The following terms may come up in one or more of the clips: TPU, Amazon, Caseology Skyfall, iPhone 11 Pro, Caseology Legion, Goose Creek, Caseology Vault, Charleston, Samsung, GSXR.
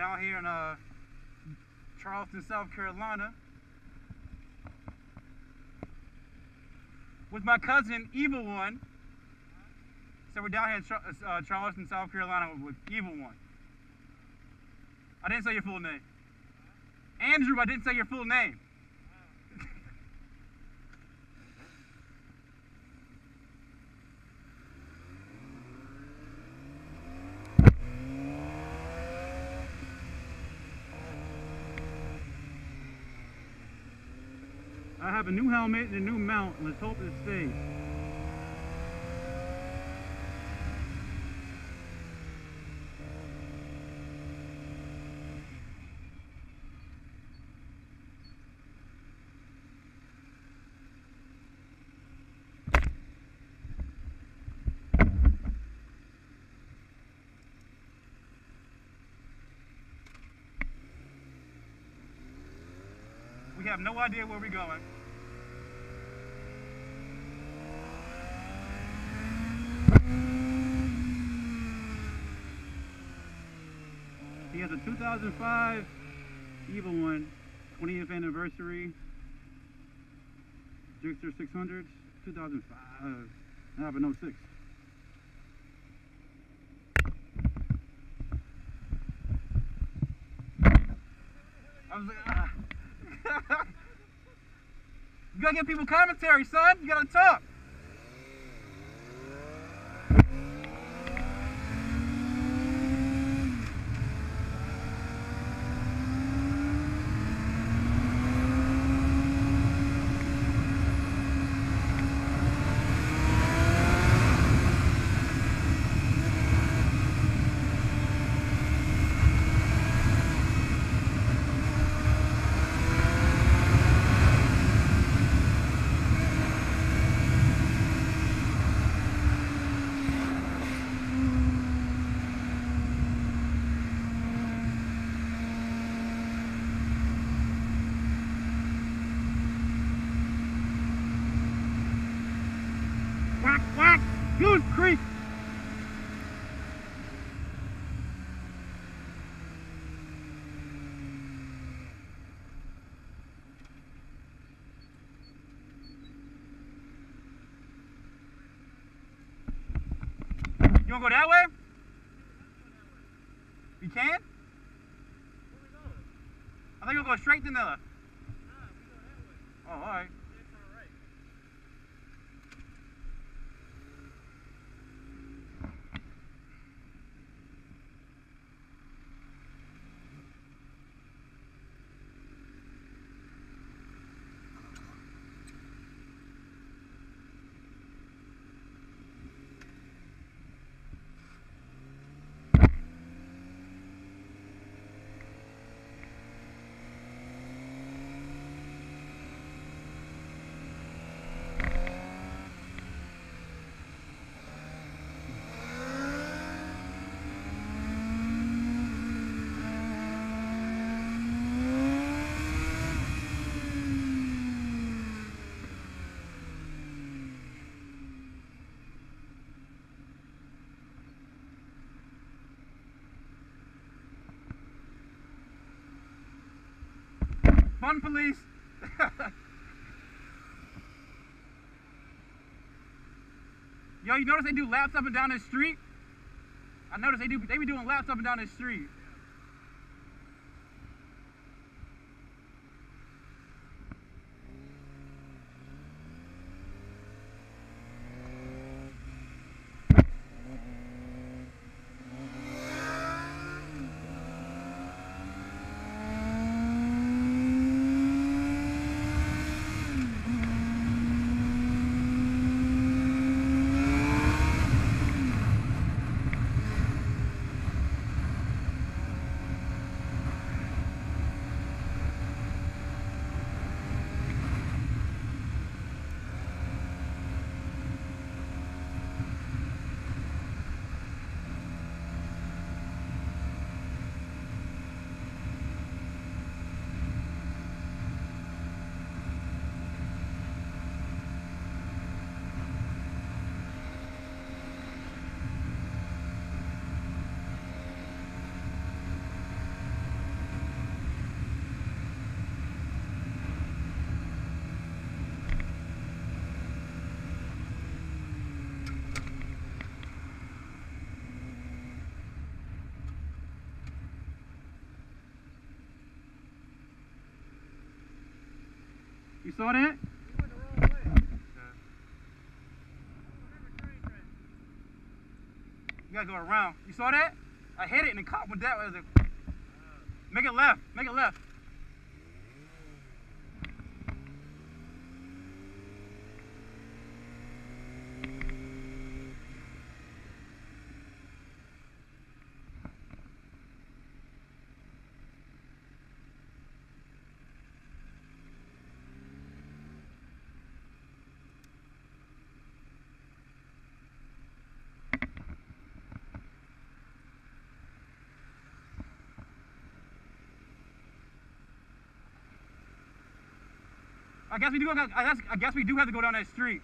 down here in Charleston, South Carolina, with my cousin, Evil One. So we're down here in Charleston, South Carolina with Evil One. I didn't say your full name. Andrew, I didn't say your full name. I have a new helmet and a new mount. Let's hope it stays. We have no idea where we're going. He has a 2005 Evil One, 20th anniversary, Gixxer 600, 2005, I have an 06. I was like, ah. You gotta give people commentary, son. You gotta talk. Quack, quack, Goose Creek. You wanna go that way? You can? Where are we going? I think we'll go straight to Nilla. Nah, we go that way. Oh, all right. Fun police. Yo, you notice they do laps up and down this street? I noticed they be doing laps up and down this street. You saw that? You gotta go around. You saw that? I hit it and the cop went that way. Make it left. Make it left. I guess we do have to go down that street.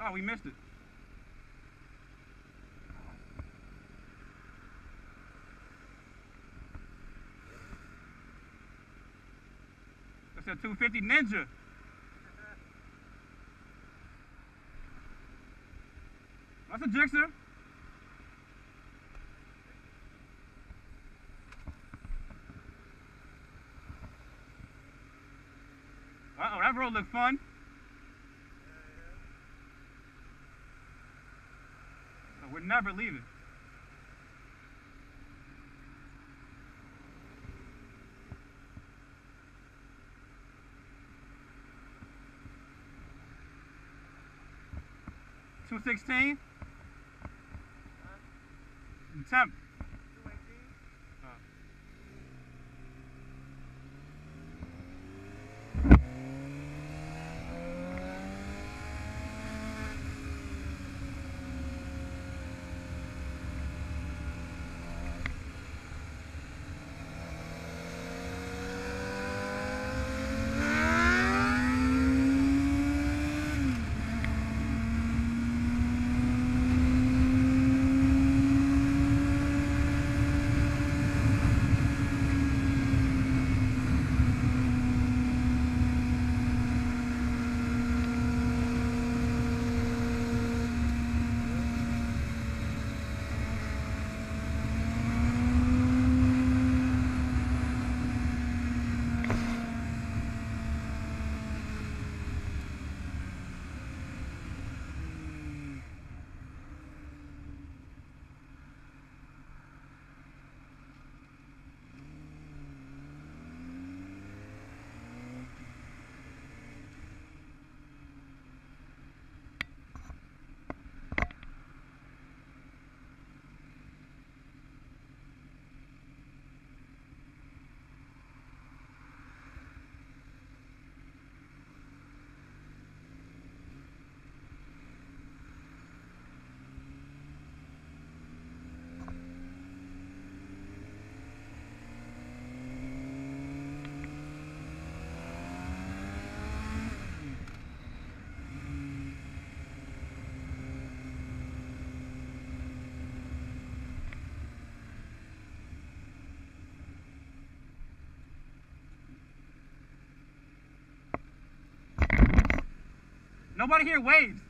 Oh, we missed it. That's a 250 Ninja. That's a Gixxer. Uh-oh, that road looked fun. Yeah, yeah. So we're never leaving. $2.16? Huh? $10. Nobody here waves.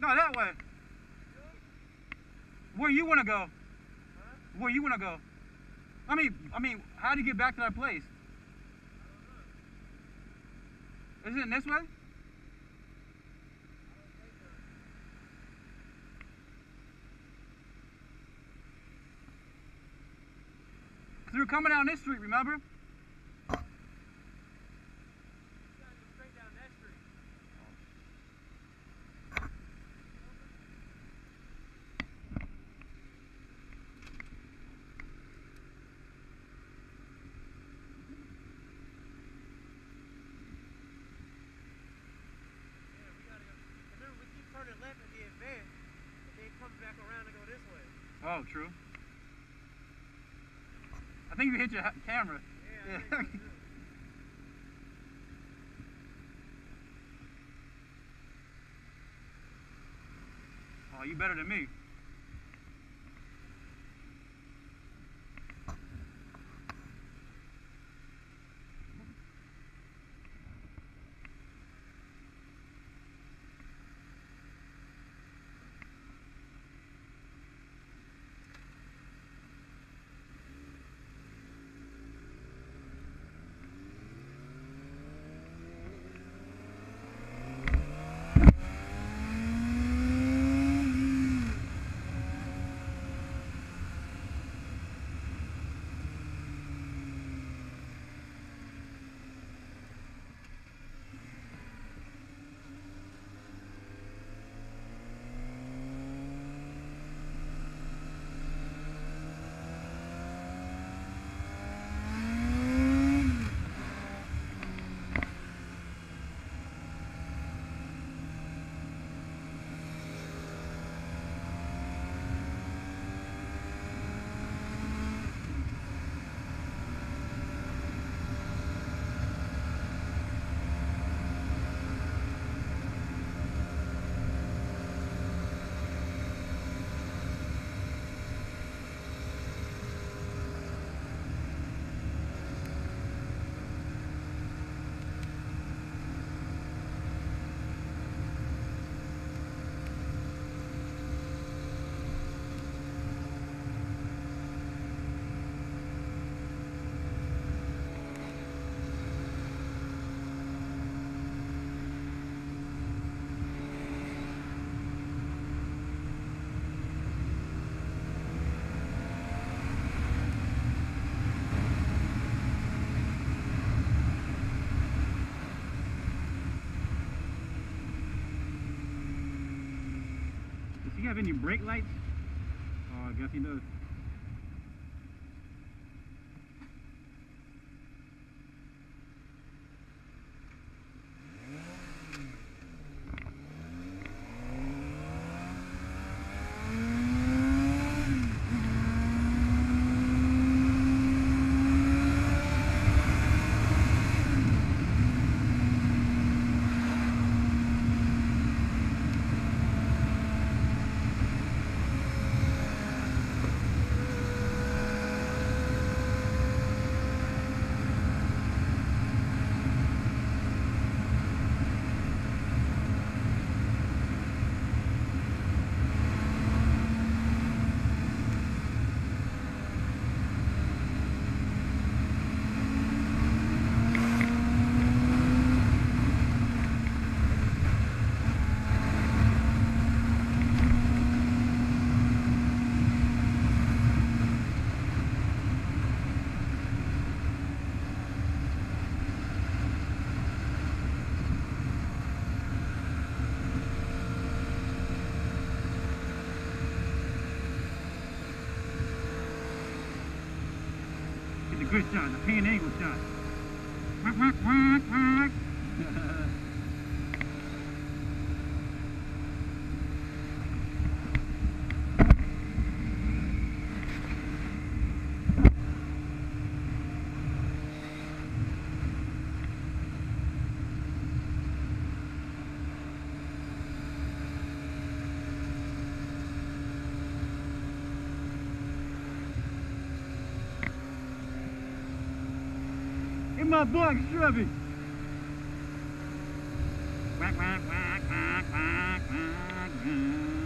No, that way. Where you wanna go? Where you wanna go? I mean, how do you get back to that place? Isn't it this way? We were coming down this street, remember? You gotta go straight down that street. Yeah, we gotta go. Remember, we keep turning left at the advance, and then come back around and go this way. Oh, true. I think you hit your camera. Yeah. Yeah. Oh, you better than me. Do you have any brake lights? Oh, I guess he does. Good shot, a pan angle shot. My buck, Shrubby. Quack, quack, quack, quack, quack, quack, quack, quack, quack, quack, quack, quack.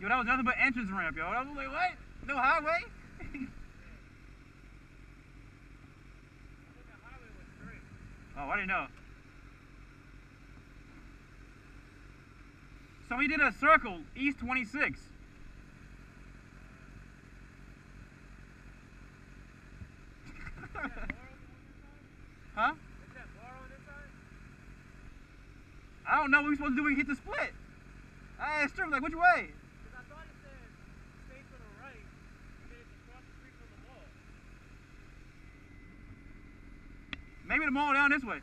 Yo, that was nothing but entrance ramp, yo. I was like, what? No highway? I think the highway was straight. Oh, I didn't know. So we did a circle, East 26. Huh? Is that bar on this side? I don't know what we're supposed to do when we hit the split. I asked Strip, like, which way? Because I thought it said stay to the right, and then it's across the street from the mall. Maybe the mall down this way.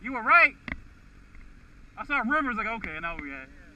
You were right. I saw rivers, like, okay, now we had.